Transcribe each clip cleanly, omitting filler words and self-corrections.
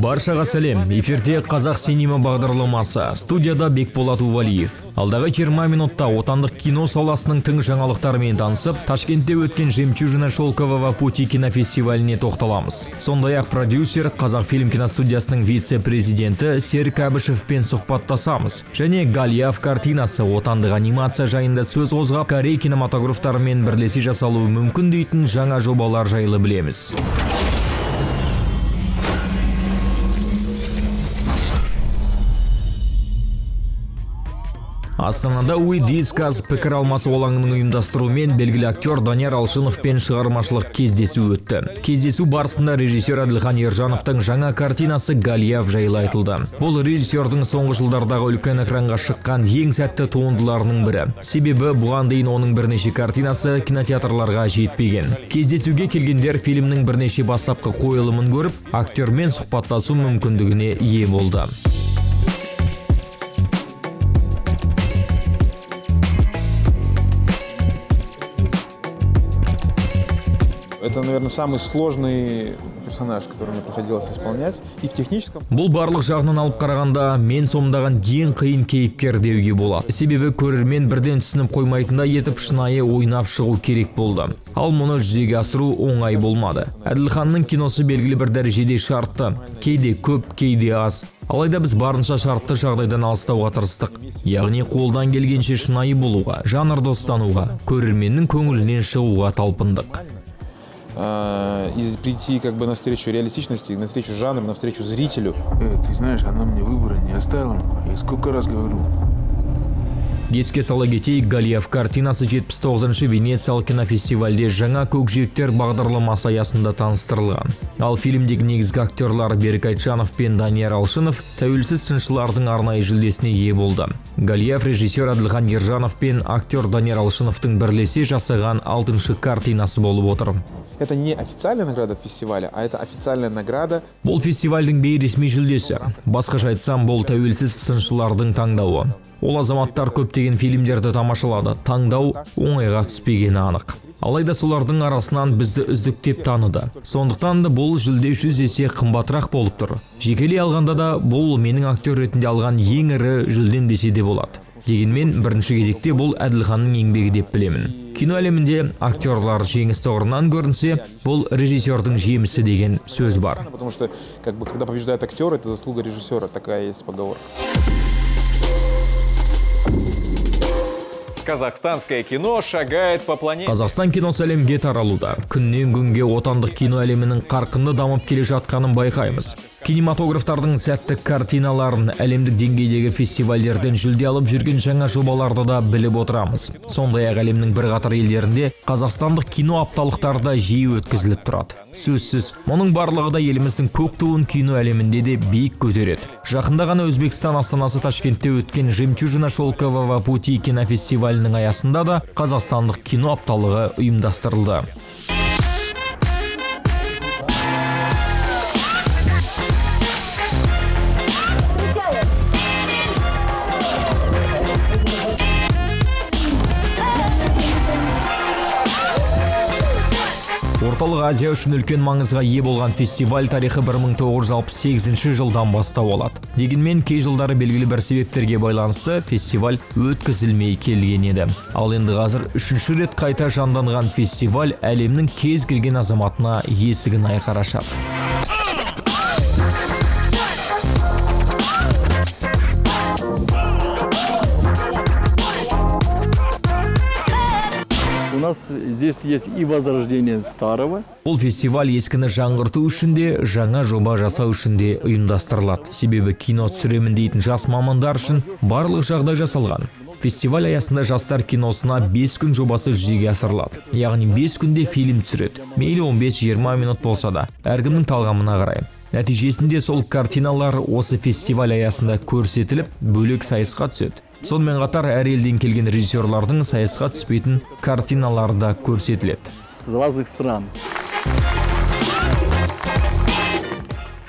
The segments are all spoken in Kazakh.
Баршаға сәлем. Эфирде Qazaq Cinema бағдарламасы. Студияда Бекболат Увалиев. Алдағы 20 минутта отандық кино саласының тың жаңалықтарымен танысып, Ташкентте өткен Жемчужина Шелкового пути кинофестиваліне тоқталамыз. Сондай-ақ продюсер Қазақфильм киностудиясының вице-президенті Серік Абішевпен сұхбаттасамыз. Және Ғалия картинасы отандық анимация жайында сөз қозғап, Корей кинематографтарымен бірлесе жасалуы мүмкін дейтін жаңа жобалар жайлы білеміз. Астанада «Уи-дисказ» пікір алмасы олаңының ұйымдастыруымен белгілі актер Данияр Алшынов пен шығармашылық кездесу өтті. Кездесу барысында режиссер Әділхан Ержановтың жаңа картинасы «Ғалия» жайлы айтылды. Бұл режиссердің соңғы жылдардағы үлкен экранға шыққан ең сәтті туындыларының бірі. Себебі бұған дейін оның бірнеше картинасы кинотеатрларға жетпеген. Кездесуге келгендер фильмнің бірнеше бастапқы қойылымын көріп, актермен сұхбаттасу мүмкіндігіне ие болды. Это, наверное, самый сложный персонаж, который мне приходилось исполнять. И в техническом... Бұл барлық жағынан алып қарағанда, мен сомдаған ең қиын кейіпкер деуге болады. Себебі көрермен бірден түсініп қоймайтында етіп шынайы ойнап шығу керек болды. Ал мұны жүзеге асыру оңай болмады. Әділханның киносы белгілі бір дәрежеде шартты. Кейде көп, кейде аз. Алайда біз барынша шартты жағдайдан алыстауға тырыстық. Яғни қолдан келгенше шынайы болуға, жанр достануға, көрерменнің көңілінен шығуға талпындық. И прийти как бы навстречу реалистичности, навстречу жанру, навстречу зрителю. Ты знаешь, она мне выбора не оставила. Я сколько раз говорил. Еске сала кетейік, Ғалия картинасы 79-ші Венеция кинофестивальде жаңа көкжиектер бағдарламасы аясында таныстырылған. Ал фильмдегі негізгі актерлар Берқайт Жанов пен Данияр Алшынов тәуелсіз сыншылардың арнайы жүлдесіне ие болды. Ғалия режиссер Әділхан Ержанов пен актер Данияр Алшыновтың бірлесе жасаған 6-шы картинасы болып отыр. Это не официальная награда фестиваля, а это официальная награда. Бұл фестивальдің бейресми жүлдесі. Басқаша айтсам, бұл тәуелсіз сыншылардың таңдауы. Ол азаматтар көптеген фильмдерді тамашалады. Таңдау оңайға түспегені анық. Алайда солардың арасынан бізді үздіктеп таныды. Сондықтан да бұл жүлде 100 есе қымбатырақ болып тұр. Жекелей алғанда да бұл менің актер ретінде алған ең ірі жүлдем десе де болады. Дегенмен бірінші кезекте бұл Әділханның еңбегі деп білемін. Кино әлемінде актерлар жеңіс тұғырынан көрінсе, бұл режиссердің жемісі деген сөз бар. Потому что, как бы, когда побеждает актер, это заслуга режиссера, такая есть поговорка. Казахстанское кино шагает по планете. Қазақстан киносы әлемге таралуда. Күннен күнге отандық кино әлемінің қарқынды дамып келе жатқанын байқаймыз. Кинематографтардың сәтті картиналарын әлемдік деңгейдегі фестивальдерден жүлде алып жүрген жаңа жобаларды да біліп отырамыз. Сондай-ақ әлемнің бірқатар елдерінде қазақстандық кино апталықтарда жиі өткізіліп тұрады. Сөзсіз, мұның барлығы да еліміздің көк туын кино әлемінде де биік көтереді. Жақында ғана Өзбекстан астанасы Ташкентте өткен Жемчужина Шелкового пути кинофестивалінің аясында да қазақстандық кино апталығы ұйымдастырылды. Орталық Азия үшін үлкен маңызға ие болған фестиваль тарихы 1968 жылдан бастау алады. Дегенмен кей жылдары белгілі бір себептерге байланысты фестиваль өткізілмей келген еді. Ал енді қазір 3-ші рет қайта жанданған фестиваль әлемнің кез келген азаматына есігін айқара ашады. Здесь есть и возрождение старого. Ол фестиваль ескіні жаңғырту үшін де, жаңа жоба жасау үшін де ұйымдастырылады. Себебі кино түсіремін дейтін жас мамандар үшін барлық жағдай жасалған. Фестиваль аясында жастар киносына 5 күн жобасы жүзеге асырылады. Яғни 5 күнде фильм түсіреді. Мейлі 15-20 минут болса да, әркімнің талғамына қарай. Нәтижесінде сол картиналар осы фестиваль аясында көрсетіліп, бөлек сайысқа түседі. Сонымен қатар әр елден келген режиссерлардың сайысқа түспейтін картиналары да көрсетіледі.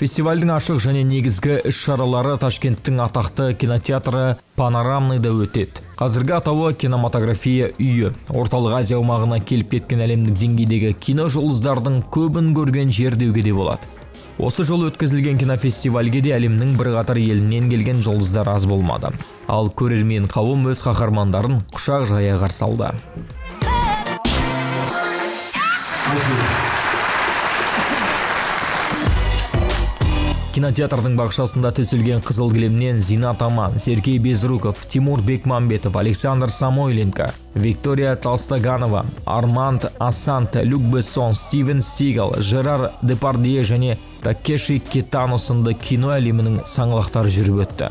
Фестивальдің ашық және негізгі іс-шаралары Ташкенттің атақты кинотеатры «Панорамныйда» өтеді. Қазіргі атауы кинематография үйі. Орталық Азия аумағына келіп кеткен әлемдік деңгейдегі кино жұлдыздардың көбін көрген жер деуге де болады. Осы жол өткізілген кинофестивальге де әлемнің бірқатар елінен келген жұлдыздар аз болмады. Ал көрермен қауым өз қаһармандарын құшақ жая қарсы алды. Кинотеатрдың бақшасында төселген қызыл кілемнен Зинат Аман, Сергей Безруков, Тимур Бекманбетов, Александр Самойленко, Виктория Талстаганова, Арманд Ассант, Люк Бессон, Стивен Стигал, Жерар Депардье және Такеши Китано сынды кино әлемінің саңлақтар жүріп өтті.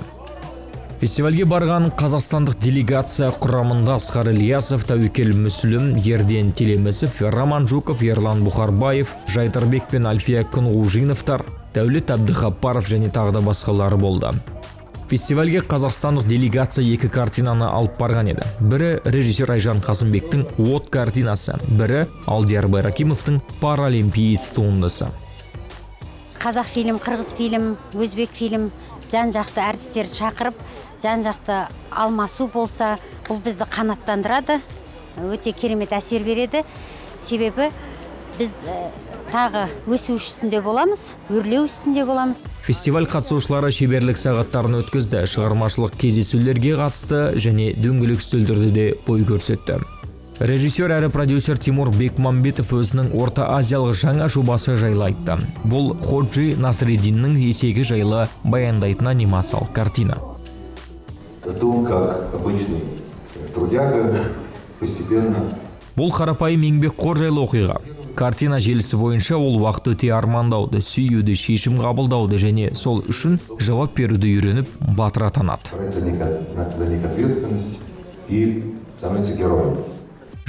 Фестивальге барған қазақстандық делегация құрамында Асхар Ильясов, Тәуекел Мүслім, Ерден Телемесов, Роман Жуков, Ерлан Бұхарбаев, Жайтарбек пен Альфия Күнғужиновтар, Дәулет Әбдіхапаров және тағы да басқалары болды. Фестивальге қазақстандық делегация екі картинаны алып барған еді. Бірі режиссер Айжан Қасымбектің «От» картинасы, бірі Алдиярбай Ракимовтың «Паралимпиец» туындысы. Қазақфильм, Қырғызфильм, Өзбекфильм жан-жақты әртістер шақырып, жан-жақты алмасу болса, бұл бізді қанаттандырады, өте керемет әсер береді. Себебі біз тағы өсу үстінде боламыз, өрлеу үстінде боламыз. Фестиваль қатысушылары шеберлік сағаттарын өткізді, шығармашылық кездесулерге қатысты және дөңгелек үстелдерді де бой көрсетті. Режиссер әрі продюсер Тимур Бекманбетов өзінің орта азиялық жаңа жобасы жайлы айтты. Бұл Ходжи Насреддиннің есегі жайлы баяндайтын анимациялық картина. Бұл қарапайым еңбекқор жайлы оқиға. Картина желісі бойынша ол уақыт өте армандауды, сүйюді, шешім қабылдауды және сол үшін жауап беруді үйреніп батыр атанады.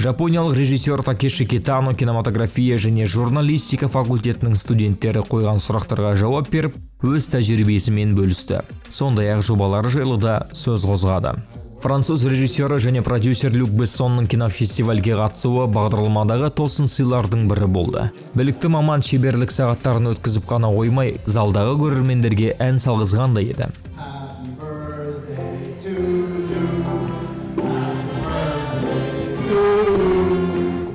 Жапониялық режиссер Такеши Китано кинематография және журналистика факультетінің студенттері қойған сұрақтарға жауап беріп, өз тәжірибесімен бөлісті. Сондай-ақ жобалары жайлы да сөз қозғады. Француз режиссері және продюсер Люк Бессонның кинофестивальге қатысуы бағдарламадағы тосын сыйлардың бірі болды. Білікті маман шеберлік сағаттарын өткізіп қана қоймай, залдағы көрермендерге ән салғызғандай еді.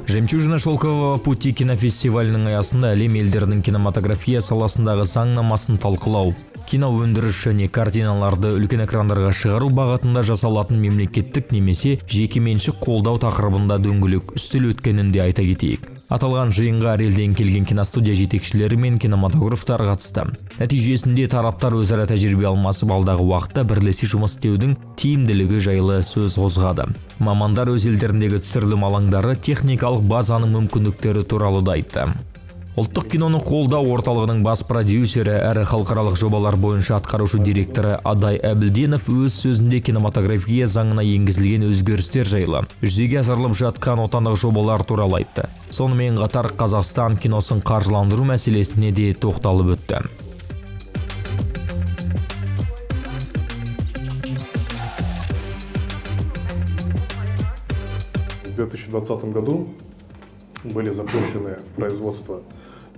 «Жемчужина Шелкового пути» кинофестивалінің аясында әлем елдерінің кинематография саласындағы заңнамасын талқылау, кино өндіріс және картиналарды үлкен экрандарға шығару бағытында жасалатын мемлекеттік немесе жекеменшік қолдау тақырыбында дөңгелек үстел өткенін де айта кетейік. Аталған жиынға әр елден келген киностудия жетекшілері мен кинематографтар қатысты. Нәтижесінде тараптар өзара тәжірибе алмасып, алдағы уақытта бірлесе жұмыс істеудің тиімділігі жайлы сөз қозғады. Мамандар өз елдеріндегі түсірілім алаңдары, техникалық базаның мүмкіндіктері туралы да айтты. Ұлттық киноны қолдау орталығының бас продюсері әрі халықаралық жобалар бойынша атқарушы директоры Адай Әбілденов өз сөзінде кинематография заңына енгізілген өзгерістер жайлы жүзеге асырылып жатқан отандық жобалар туралы айтты. Сонымен қатар Қазақстан киносын қаржыландыру мәселесіне де тоқталып өтті. В 2020 году были запущены производства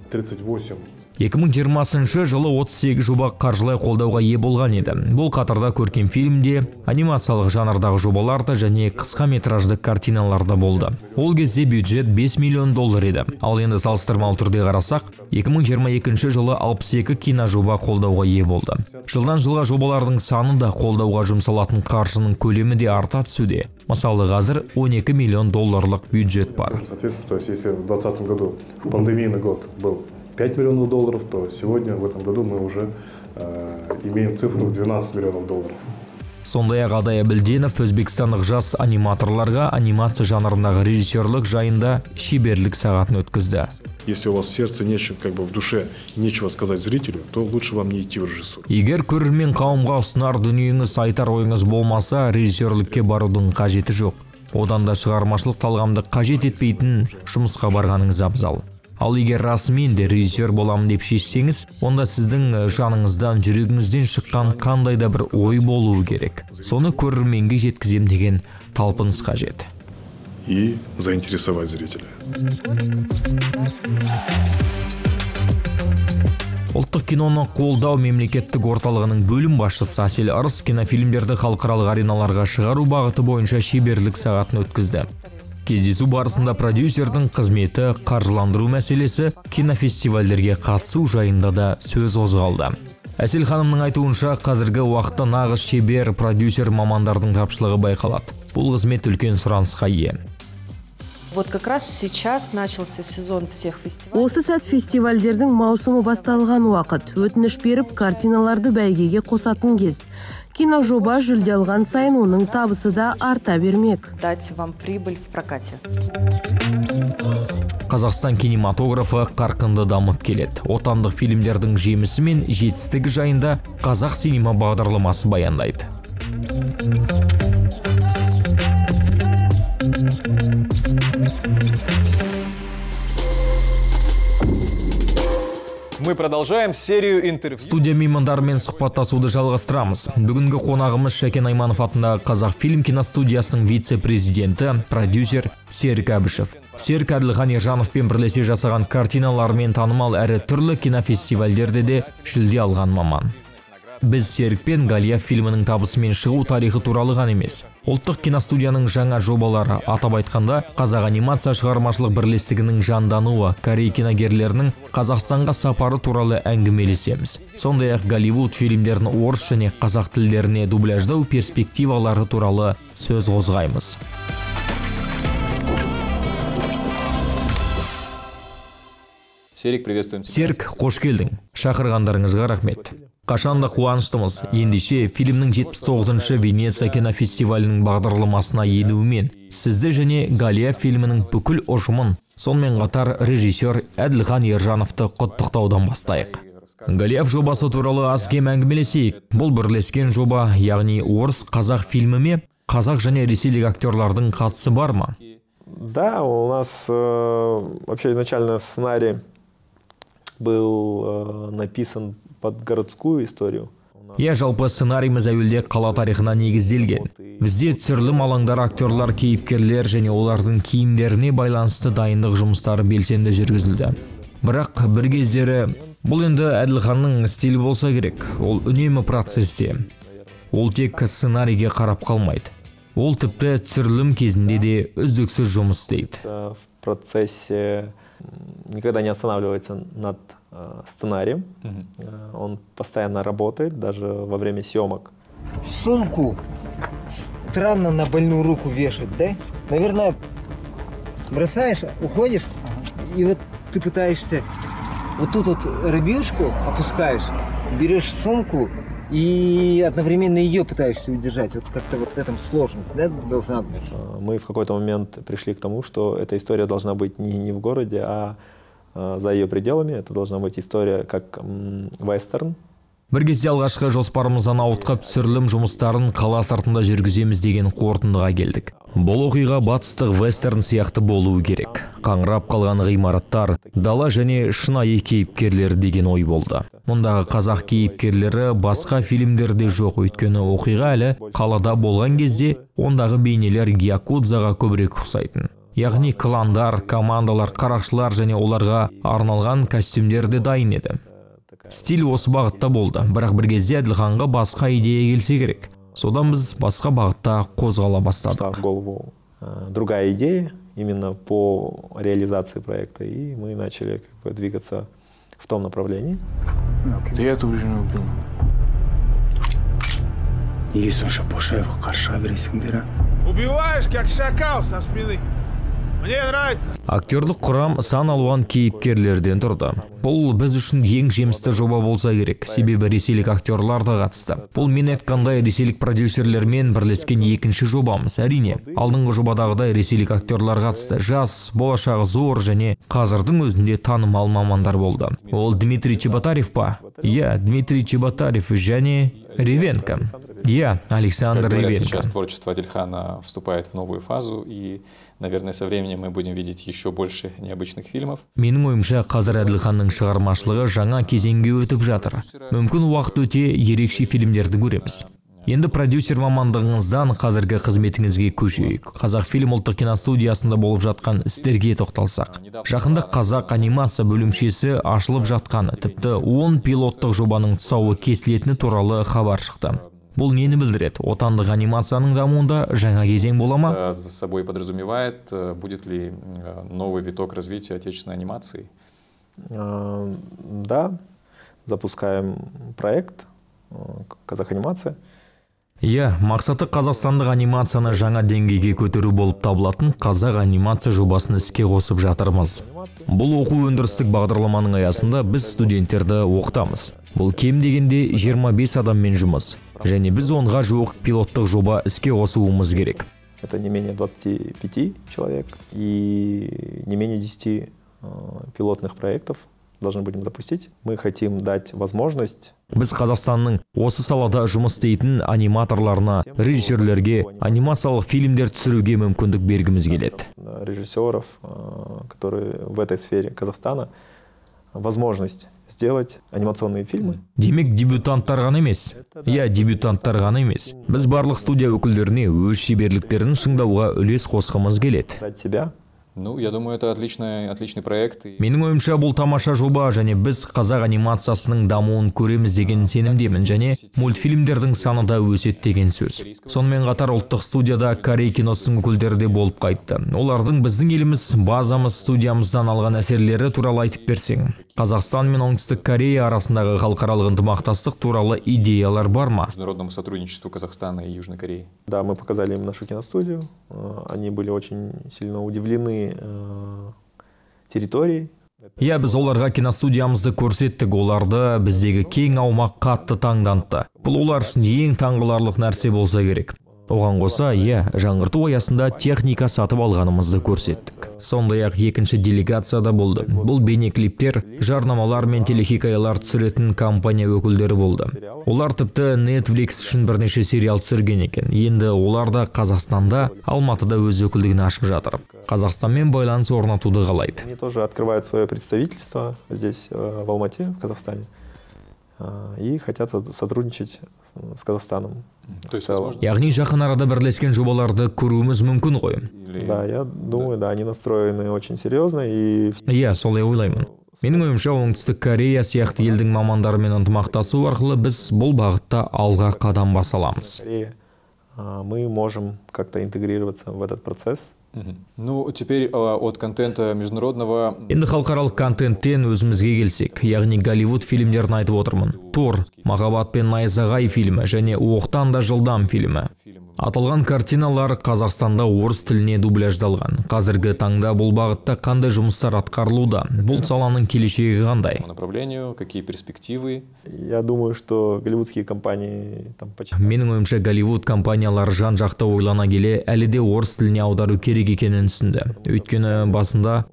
38. 2020 жылы 38 жоба қаржылай қолдауға ие болған еді. Бұл қатарда көркем фильмде, анимациялық жанрдағы жобаларда және қысқа метражды картиналарда болды. Ол кезде бюджет $5 миллион еді. Ал енді салыстырмалы түрде қарасақ, 2022 жылы 62 киножоба қолдауға ие болды. Жылдан жылға жобалардың саны да қолдауға жұмсалатын қаржының көлемі де арта түсуде. Мысалы, қазір $12 миллион бюджет бар. Соответственно, то есть если в 2020 году пандемийный год был $5 миллионов, то сегодня, в этом году, мы уже имеем цифру в $12 миллионов. Сондай-ақ Адай Әбілденов өзбекстандық жас аниматорларға анимация жанрындағы режиссерлік жайында шеберлік сағатын өткізді. Если у вас в сердце нечем, как бы в душе нечего сказать зрителю, то лучше вам не идти в режиссуру. Егер көрермен қауымға ұсынар дүниеңіз, айтар ойыңыз болмаса, режиссерлікке барудың қажеті жоқ. Одан да шығармашылық талғамды қажет етпейтін жұмысқа барғаныңыз абзал. Ал егер расымен де режиссер боламын деп шешсеңіз, онда сіздің жаныңыздан, жүрегіңізден шыққан қандай да бір ой болуы керек. Соны көрерменге жеткізем деген талпыныс қажет. И заинтересовать зрителя. Ұлттық киноны қолдау мемлекеттік орталығының бөлім басшысы Әсел Арыс кинофильмдерді халықаралық ареналарға шығару бағыты бойынша шеберлік сағатын өткізді. Кездесу барысында продюсердің қызметі, қаржыландыру мәселесі, кинофестивальдерге қатысу жайында да сөз қозғалды. Әсел ханымның айтуынша, қазіргі уақытта нағыз шебер продюсер мамандардың тапшылығы байқалады. Бұл қызмет үлкен сұранысқа ие. Вот как раз сейчас начался сезон всех фестивалей. Осы сәт фестивальдердің маусымы басталған уақыт. Өтініш беріп, картиналарды бәйгеге қосатын кез. Киножоба жүлде алған сайын оның табысы да арта бермек. Дать вам прибыль в прокате. Қазақстан кинематографы қарқынды дамып келеді. Отандық фильмдердің жемісі мен жетістігі жайында Qazaq Cinema бағдарламасы баяндайды. Мы продолжаем серию интервью. Студия меймандарымен сұхбаттасуды жалғастырамыз. Бүгінгі қонағымыз Шәкен Айманов атындағы Қазақфильм киностудиясының вице-президенті, продюсер Серік Абішев. Серік Әділхан Ержановпен бірлесе жасаған картиналармен танымал әрі түрлі кинофестивальдерде де жүлде алған маман. Біз Серікпен Ғалия фильмінің табысымен шығу тарихы туралы ғана емес, ұлттық киностудияның жаңа жобалары, атап айтқанда Қазақ анимация шығармашылық бірлестігінің жандануы, корей киногерлерінің Қазақстанға сапары туралы әңгімелесеміз. Сондай-ақ Голливуд фильмдерін орыс және қазақ тілдеріне дубляждау перспективалары туралы сөз қозғаймыз. Серік, приветствуем. Серік, қош келдің. Шақырғандарыңызға рахмет. Қашанда қуаныштымыз. Ендеше фильмнің 79-ші Венеция кинофестивалінің бағдарламасына енуімен сізді және Ғалия фильмінің бүкіл ұжымын, сонымен қатар режиссер Әділхан Ержановты құттықтаудан бастайық. Ғалия жобасы туралы аз кем әңгімелесейік. Бұл бірлескен жоба, яғни орыс қазақ фильміме қазақ және ресейлік актерлардың қатысы бар ма? Да, у нас вообще изначально сценарий был написан под городскую историю. Я жалпы сценарийміз әуелде қала тарихына негізделген. Бізде түсірілім алаңдар, актерлар, кейіпкерлер және олардың киімдеріне байланысты дайындық жұмыстары белсенді жүргізілді. Бірақ бір кездері бұл енді Әділханның стилі болса керек. Ол үнемі процесте. Ол тек сценарийге қарап қалмайды. Ол тіпті түсірілім кезінде де үздіксіз жұмыс істейді. В процессе никогда не останавливается над сценарием. Он постоянно работает, даже во время съемок. Сумку странно на больную руку вешать, да? Наверное, бросаешь, уходишь, и вот ты пытаешься вот тут вот рыбешку опускаешь, берешь сумку и одновременно ее пытаешься удержать. Вот как-то вот в этом сложность, да, должна быть? Мы в какой-то момент пришли к тому, что эта история должна быть не в городе, а за ее пределами. Это должна быть история как вестерн. Бір кезде алғашқы жоспарымыздан ауытқып түсірілім жұмыстарын қала сыртында жүргіземіз деген қорытындыға келдік. Бұл оқиға батыстық вестерн сияқты болуы керек. Қаңырап қалған ғимараттар, дала және шынайы кейіпкерлер деген ой болды. Мұндағы қазақ кейіпкерлері басқа фильмдерде жоқ, өйткені оқиға әлі қалада болған кезде ондағы бейнелер якудзаға көбірек ұқсайтын. Яғни кландар, командалар, қарақшылар және оларға арналған костюмдерде дайын еді. Стиль осы бағытта болды, бірақ бір кезде Әділханға басқа идея келсе керек. Содан біз басқа бағытта қозғала бастадық. В голову другая идея, именно по реализации проекта, и мы начали двигаться в том направлении. Я эту жену убил. Убиваешь, как шакал со спины. Актерлік құрам сан алуан кейіпкерлерден тұрды. Бұл біз үшін ең жемісті жоба болса керек, себебі ресейлік актерлар да қатысты. Бұл мен айтқандай ресейлік продюсерлермен бірлескен екінші жобамыз. Әрине, алдыңғы жобадағыдай ресейлік актерлар қатысты. Жас, болашағы зор және қазірдің өзінде танымал мамандар болды. Ол Дмитрий Чебатарев па? Иә, Дмитрий Чебатарев және Ревенка. Я, Александр Ревенка. Сейчас творчество Әділхана вступает в новую фазу, и, наверное, со временем мы будем видеть еще больше необычных фильмов. Менің ойымша, қазір Әділханның шығармашылығы жаңа кезеңге өтіп жатыр. Мүмкін уақыт өте ерекше фильмдерді көреміз. Енді продюсер мамандығыңыздан қазіргі қызметіңізге көшейік. Қазақфильм ұлттық киностудиясында болып жатқан істерге тоқталсақ. Жақында қазақ анимация бөлімшесі ашылып жатқаны, тіпті 10 пилоттық жобаның тұсауы кесілетіні туралы хабар шықты. Бұл нені білдіреді? Отандық анимацияның дамуында жаңа кезең болама? За собой подразумевает, будет ли новый виток развития отечественной анимации? Да, запускаем проект «Казах анимация». Мақсаты қазақстандық анимацияны жаңа деңгейге көтеру болып табылатын қазақ анимация жобасын іске қосып жатырмыз. Бұл оқу өндірістік бағдарламаның аясында біз студенттерді оқытамыз. Бұл кем дегенде 25 адаммен жұмыс. Және біз онға жуық пилоттық жоба іске қосуымыз керек. Это не менее 25 человек и не менее 10 пилотных проектов. Должны будем запустить. Мы хотим дать возможность. Біз Қазақстанның осы салада жұмыс істейтін аниматорларына, режиссерлерге анимациялық фильмдер түсіруге мүмкіндік бергіміз келеді. Режиссеров, которые в этой сфере Казахстана, возможность сделать анимационные фильмы. Демек, дебютанттар ғана емес. Дебютанттар ғана емес. Біз барлық студия өкілдеріне өз шеберліктерін шыңдауға үлес қосқымыз келеді. Дать себя. Я думаю, это отличный проект. Менің ойымша бұл тамаша жоба, және біз қазақ анимациясының дамуын көреміз деген сенімдемін, және мультфильмдердің саны да өседі деген сөз. Сонымен қатар ұлттық студияда Корей киносының өкілдері де болып қайтты. Олардың біздің еліміз, базамыз, студиямыздан алған әсерлері туралы айтып берсең. Қазақстан мен Оңтүстік Корея арасындағы халықаралық ынтымақтастық туралы идеялар бар ма? Международному сотрудничеству Казахстана и Южной Кореи. Да, мы показали им нашу киностудию. Они были очень сильно удивлены территорией. Біз оларға киностудиямызды көрсеттік, оларды біздегі кең аумақ қатты таңданды. Бұл олар үшін ең таңғаларлық нәрсе болса керек. Оған қоса, жаңғырту аясында техника сатып алғанымызды көрсеттік. Сондай-ақ екінші делегацияда болды. Бұл бейнеклиптер, жарнамалар мен телехикаялар түсіретін компания өкілдері болды. Олар тіпті Netflix үшін бірнеше сериал түсірген екен. Енді олар да Қазақстанда, Алматыда өз өкілдігін ашып жатыр. Қазақстанмен байланыс орнатуды қалайды. Они тоже открывают свое представительство здесь, в Алмате, в Казахстане. И хотят сотрудничать с Казахстаном. Яғни жақын арада бірлескен жобаларды көруіміз мүмкін ғой. Да, я думаю, да, они настроены очень серьезно. Солай ойлаймын. Менің ойымша, Оңтүстік Корея сияқты елдің мамандарымен ынтымақтасу арқылы біз бұл бағытта алға қадам баса аламыз. Мы можем как-то интегрироваться в этот процесс. Теперь от контента международного... Енді халықаралық контенттен өзімізге келсек, яғни Голливуд фильмдерін айтып отырмын. Тор, Махаббат пен Найзағай фильмі және Оқтан да жылдам фильмі. Аталған картиналар Қазақстанда орыс тіліне дубляждалған. Қазіргі таңда бұл бағытта қандай жұмыстар атқарылуда? Бұл саланың келешегі қандай? Направлению, какие перспективы? Я думаю, что голливудские компании... Менің ойымша, Голливуд компаниялар жан-жақты ойлана келе, әлі де орыс тіліне аудару керек екенін түсінді. Өйткені басында...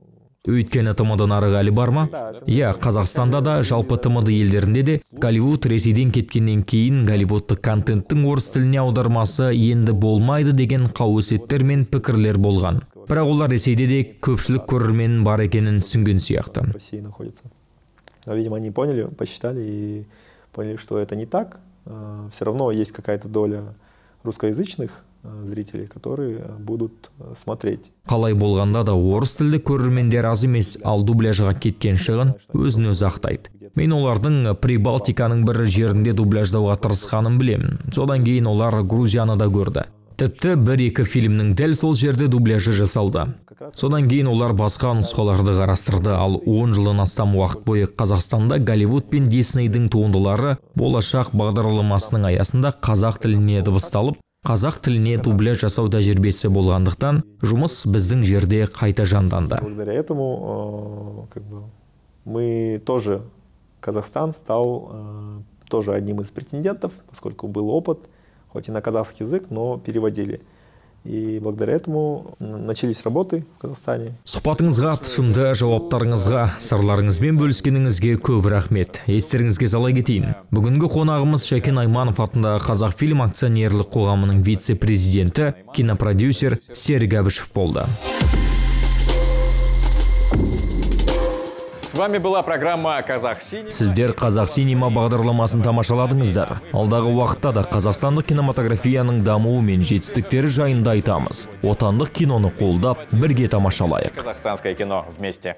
Өйткені тымыды нарығы әлі бар ма? Қазақстанда да, жалпы тымыды елдерінде де Голливуд ресейден кеткеннен кейін голливудтық контенттің орыс тіліне аудармасы енді болмайды деген қауесеттер мен пікірлер болған. Бірақ олар ресейде де көпшілік көрерменнің бар екенін түсінген сияқты. Видимо, они поняли, посчитали и поняли, что это не так. Все равно есть какая-то доля русскоязычных зрителей, которые будут смотреть. Қалай болғанда да орыс тілді көрермендер аз емес, ал дубляжға кеткен шығын өзін өзі ақтайды. Мен олардың Прибалтиканың бір жерінде дубляждауға тырысқанын білемін. Содан кейін олар Грузияны да көрді. Тіпті 1-2 фильмнің дәл сол жерде дубляжы жасалды. Содан кейін олар басқа нұсқаларды қарастырды, ал 10 жылдан астам уақыт бойы Қазақстанда Голливуд пен Диснейдің туындылары болашақ бағдарламасының аясында қазақ тіліне дыбысталып, қазақ тіліне дубляж жасау тәжірибесі болғандықтан жұмыс біздің жерде қайта жанданды. Благодаря этому мы тоже, Казахстан стал тоже одним из претендентов, поскольку был опыт, хоть и на казахский язык, но переводили. И благодаря этому начались работы в Казахстане. Сұхбатыңызға, тұшымды жауаптарыңызға, сырларыңызбен бөліскеніңізге көп рахмет. Естеріңізге сала кетейін. Бүгінгі қонағымыз Шәкен Айманов атындағы Қазақфильм акционерлік қоғамының вице-президенті, кинопродюсер Серік Абішев болды. С вами была программа «Qazaq Cinema». Сіздер «Qazaq Cinema» бағдарламасын тамашаладыңыздар. Алдағы уақытта да қазақстандық кинематографияның дамуы мен жетістіктері жайында айтамыз. Отандық киноны қолдап, бірге тамашалайық. Казахстанское кино вместе.